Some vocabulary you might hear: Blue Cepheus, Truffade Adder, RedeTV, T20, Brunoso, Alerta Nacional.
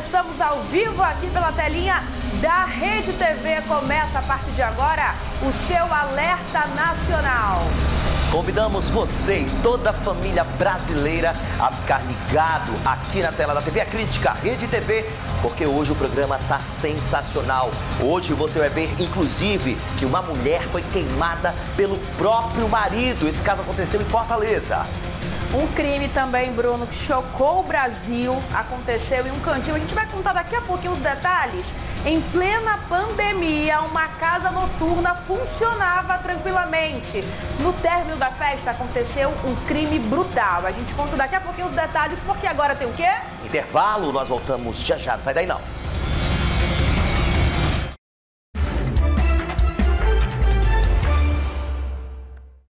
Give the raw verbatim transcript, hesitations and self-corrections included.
estamos ao vivo aqui pela telinha da RedeTV. Começa a partir de agora o seu Alerta Nacional. Convidamos você e toda a família brasileira a ficar ligado aqui na tela da T V, a crítica RedeTV, porque hoje o programa está sensacional. Hoje você vai ver, inclusive, que uma mulher foi queimada pelo próprio marido. Esse caso aconteceu em Fortaleza. Um crime também, Bruno, que chocou o Brasil, aconteceu em um cantinho. A gente vai contar daqui a pouquinho os detalhes. Em plena pandemia, uma casa noturna funcionava tranquilamente. No término da festa, aconteceu um crime brutal. A gente conta daqui a pouquinho os detalhes, porque agora tem o quê? Intervalo, nós voltamos já já, não sai daí não.